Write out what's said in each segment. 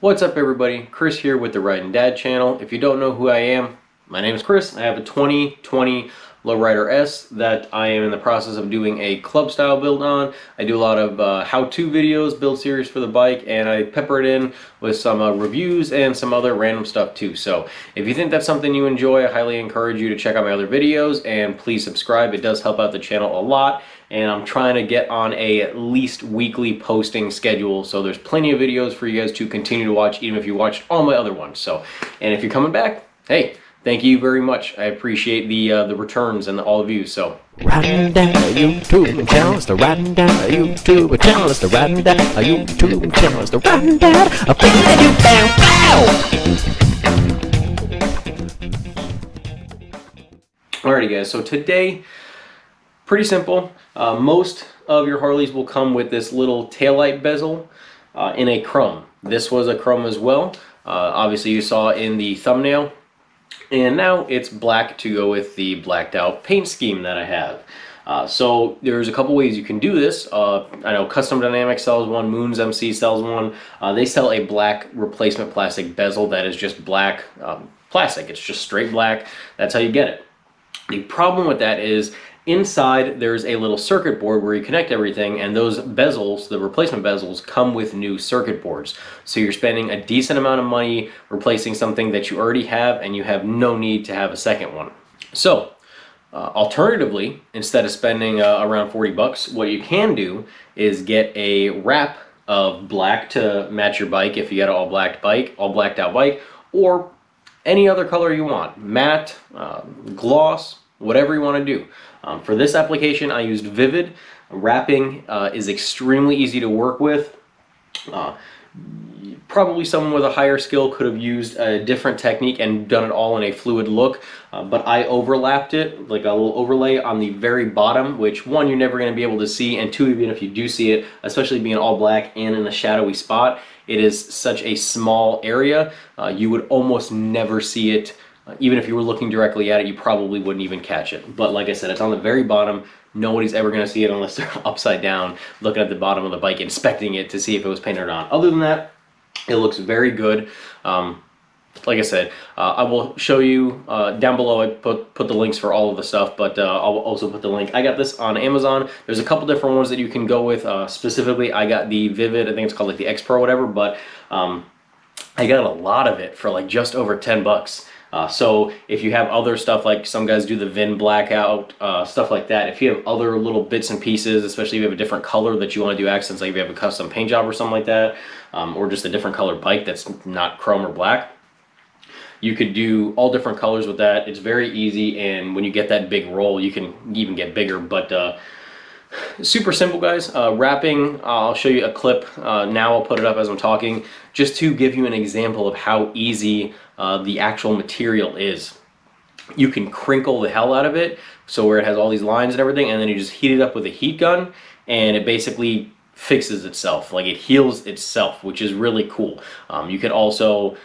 What's up everybody, Chris here with the Ridin Dad channel. If you don't know who I am, my name is Chris. I have a 2020 Lowrider S that I am in the process of doing a club style build on. I do a lot of how-to videos, build series for the bike, and I pepper it in with some reviews and some other random stuff too. So if you think that's something you enjoy, I highly encourage you to check out my other videos and please subscribe. It does help out the channel a lot. And I'm trying to get on a at least weekly posting schedule, so there's plenty of videos for you guys to continue to watch, even if you watched all my other ones. So, and if you're coming back, hey, thank you very much. I appreciate the returns and all of you. So Ridin Dad YouTube channel, it's the Ridin Dad YouTube channel, it's the Ridin Dad YouTube channel, it's the Ridin Dad. Alrighty guys, so today, pretty simple. Most of your Harleys will come with this little taillight bezel in a chrome. This was a chrome as well. Obviously you saw in the thumbnail. And now it's black to go with the blacked out paint scheme that I have. So there's a couple ways you can do this. I know Custom Dynamics sells one, Moon's MC sells one. They sell a black replacement plastic bezel that is just black plastic. It's just straight black. That's how you get it. The problem with that is inside there's a little circuit board where you connect everything, and those bezels, the replacement bezels, come with new circuit boards. So you're spending a decent amount of money replacing something that you already have, and you have no need to have a second one. So alternatively, instead of spending around 40 bucks, what you can do is get a wrap of black to match your bike if you got an all black bike, all blacked out bike, or any other color you want, matte, gloss, whatever you want to do. For this application, I used Vivid. Wrapping is extremely easy to work with. Probably someone with a higher skill could have used a different technique and done it all in a fluid look, but I overlapped it, like a little overlay on the very bottom, which one, you're never going to be able to see, and two, even if you do see it, especially being all black and in a shadowy spot, it is such a small area, you would almost never see it. Even if you were looking directly at it, you probably wouldn't even catch it. But like I said, it's on the very bottom. Nobody's ever going to see it unless they're upside down, looking at the bottom of the bike, inspecting it to see if it was painted or not. Other than that, it looks very good. Like I said, I will show you down below. I put the links for all of the stuff, but I'll also put the link. I got this on Amazon. There's a couple different ones that you can go with. Specifically, I got the Vivid. I think it's called like the Xpro or whatever, but I got a lot of it for like just over 10 bucks. So if you have other stuff, like some guys do the VIN blackout, stuff like that, if you have other little bits and pieces, especially if you have a different color that you want to do accents, like if you have a custom paint job or something like that, or just a different color bike that's not chrome or black, you could do all different colors with that. It's very easy, and when you get that big roll, you can even get bigger, but super simple guys. Wrapping, I'll show you a clip now. I'll put it up as I'm talking just to give you an example of how easy the actual material is. You can crinkle the hell out of it, so where it has all these lines and everything, and then you just heat it up with a heat gun and it basically fixes itself, like it heals itself, which is really cool. You could also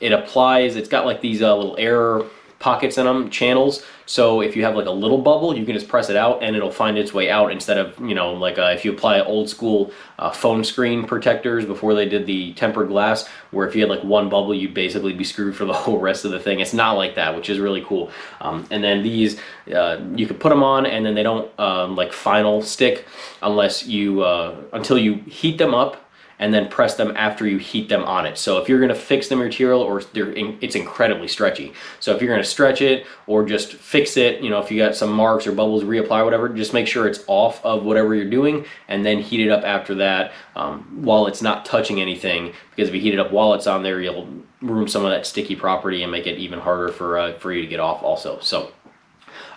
it applies, it's got like these little air pockets in them, channels, so if you have like a little bubble, you can just press it out and it'll find its way out, instead of, you know, like if you apply old school phone screen protectors before they did the tempered glass, where if you had like one bubble, you'd basically be screwed for the whole rest of the thing. It's not like that, which is really cool. And then these, you could put them on, and then they don't like final stick unless you until you heat them up, and then press them after you heat them on it. So if you're gonna fix the material, or it's incredibly stretchy. So if you're gonna stretch it or just fix it, you know, if you got some marks or bubbles, reapply, whatever, just make sure it's off of whatever you're doing and then heat it up after that while it's not touching anything. Because if you heat it up while it's on there, you'll ruin some of that sticky property and make it even harder for you to get off also. So.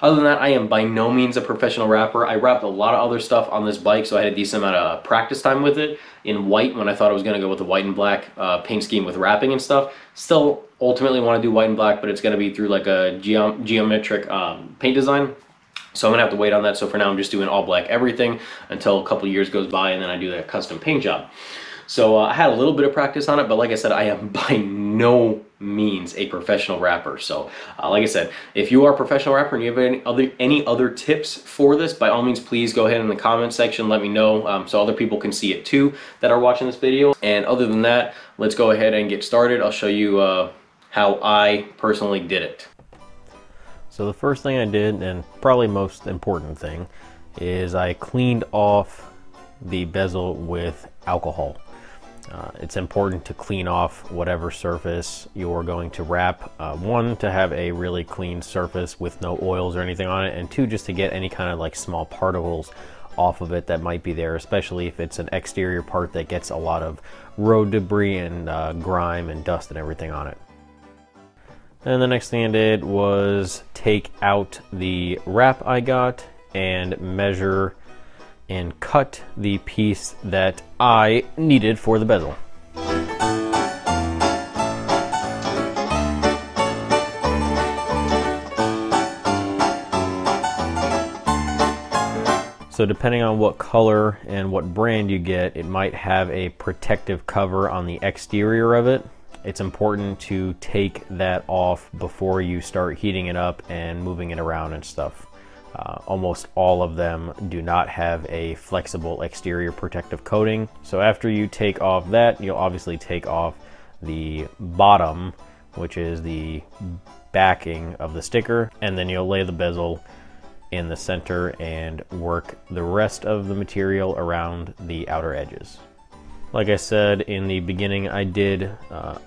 Other than that, I am by no means a professional wrapper. I wrapped a lot of other stuff on this bike, so I had a decent amount of practice time with it in white when I thought I was going to go with the white and black paint scheme with wrapping and stuff. Still ultimately want to do white and black, but it's going to be through like a geometric paint design. So I'm going to have to wait on that. So for now, I'm just doing all black everything until a couple years goes by, and then I do that custom paint job. So I had a little bit of practice on it, but like I said, I am by no means a professional rapper. So like I said, if you are a professional rapper and you have any other tips for this, by all means, please go ahead in the comments section, let me know, so other people can see it too that are watching this video. And other than that, let's go ahead and get started. I'll show you how I personally did it. So the first thing I did, and probably most important thing, is I cleaned off the bezel with alcohol. It's important to clean off whatever surface you're going to wrap. One, to have a really clean surface with no oils or anything on it, and two, just to get any kind of like small particles off of it that might be there, especially if it's an exterior part that gets a lot of road debris and grime and dust and everything on it. And the next thing I did was take out the wrap I got and measure and cut the piece that I needed for the bezel. So depending on what color and what brand you get, it might have a protective cover on the exterior of it. It's important to take that off before you start heating it up and moving it around and stuff. Almost all of them do not have a flexible exterior protective coating. So after you take off that, you'll obviously take off the bottom, which is the backing of the sticker, and then you'll lay the bezel in the center and work the rest of the material around the outer edges. Like I said in the beginning, I did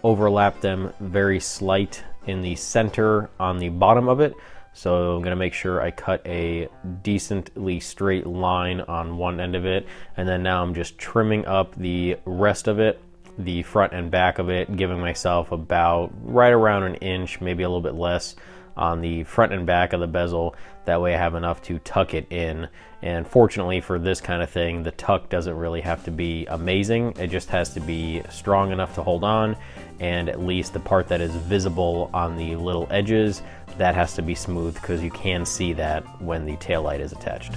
overlap them very slight in the center on the bottom of it. So I'm gonna make sure I cut a decently straight line on one end of it. And then now I'm just trimming up the rest of it, the front and back of it, giving myself about right around an inch, maybe a little bit less on the front and back of the bezel. That way I have enough to tuck it in. And fortunately for this kind of thing, the tuck doesn't really have to be amazing. It just has to be strong enough to hold on. And at least the part that is visible on the little edges, that has to be smooth, because you can see that when the taillight is attached.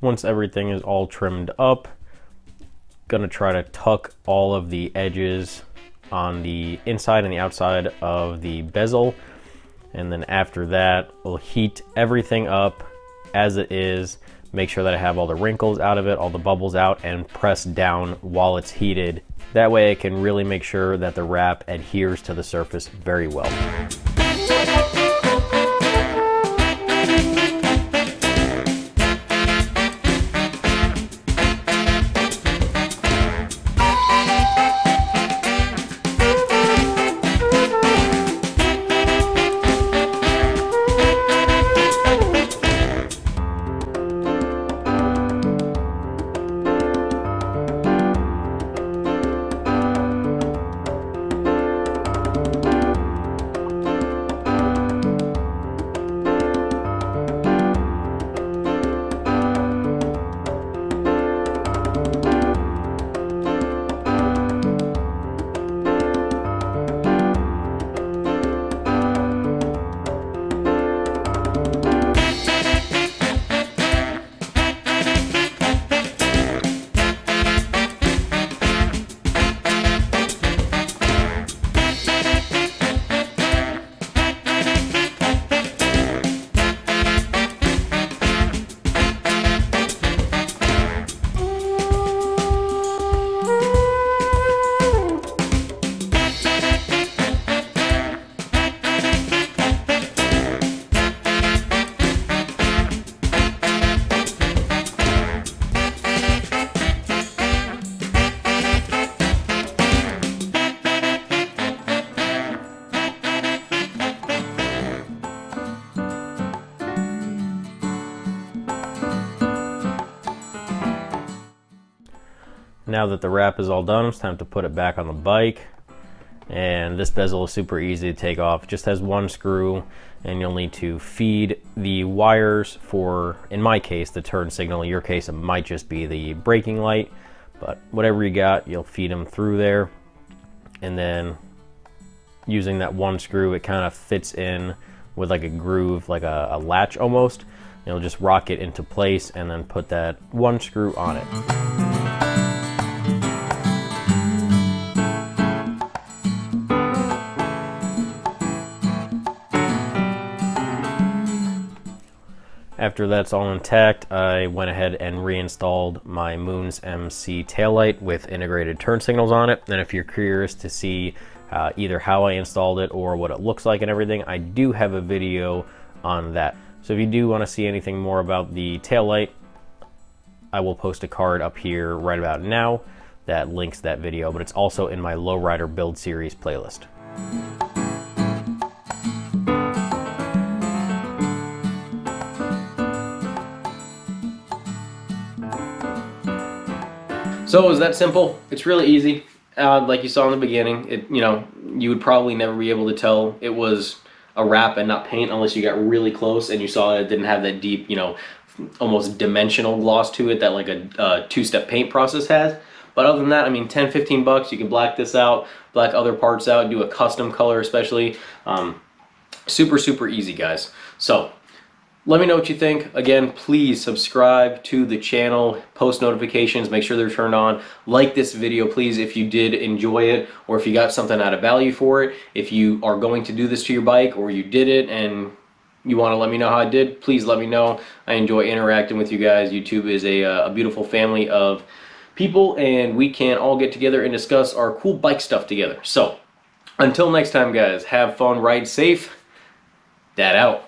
Once everything is all trimmed up, gonna try to tuck all of the edges on the inside and the outside of the bezel. And then after that, we'll heat everything up as it is, make sure that I have all the wrinkles out of it, all the bubbles out, and press down while it's heated. That way I can really make sure that the wrap adheres to the surface very well. Now that the wrap is all done, it's time to put it back on the bike. And this bezel is super easy to take off. It just has one screw, and you'll need to feed the wires for, in my case, the turn signal. In your case, it might just be the braking light, but whatever you got, you'll feed them through there. And then using that one screw, it kind of fits in with like a groove, like a latch almost. You'll just rock it into place and then put that one screw on it. After that's all intact, I went ahead and reinstalled my Moon's MC taillight with integrated turn signals on it. And if you're curious to see either how I installed it or what it looks like and everything, I do have a video on that. So if you do want to see anything more about the taillight, I will post a card up here right about now that links that video, but it's also in my Lowrider Build Series playlist. So it was that simple. It's really easy. Like you saw in the beginning, you would probably never be able to tell it was a wrap and not paint unless you got really close and you saw it didn't have that deep, almost dimensional gloss to it that like a two-step paint process has. But other than that, I mean, 10, 15 bucks, you can black this out, black other parts out, do a custom color especially. Super, super easy, guys. So let me know what you think. Again, please subscribe to the channel, post notifications, make sure they're turned on. Like this video, please, if you did enjoy it or if you got something out of value for it. If you are going to do this to your bike or you did it and you want to let me know how I did, please let me know. I enjoy interacting with you guys. YouTube is a beautiful family of people, and we can all get together and discuss our cool bike stuff together. So until next time, guys, have fun, ride safe. Dad out.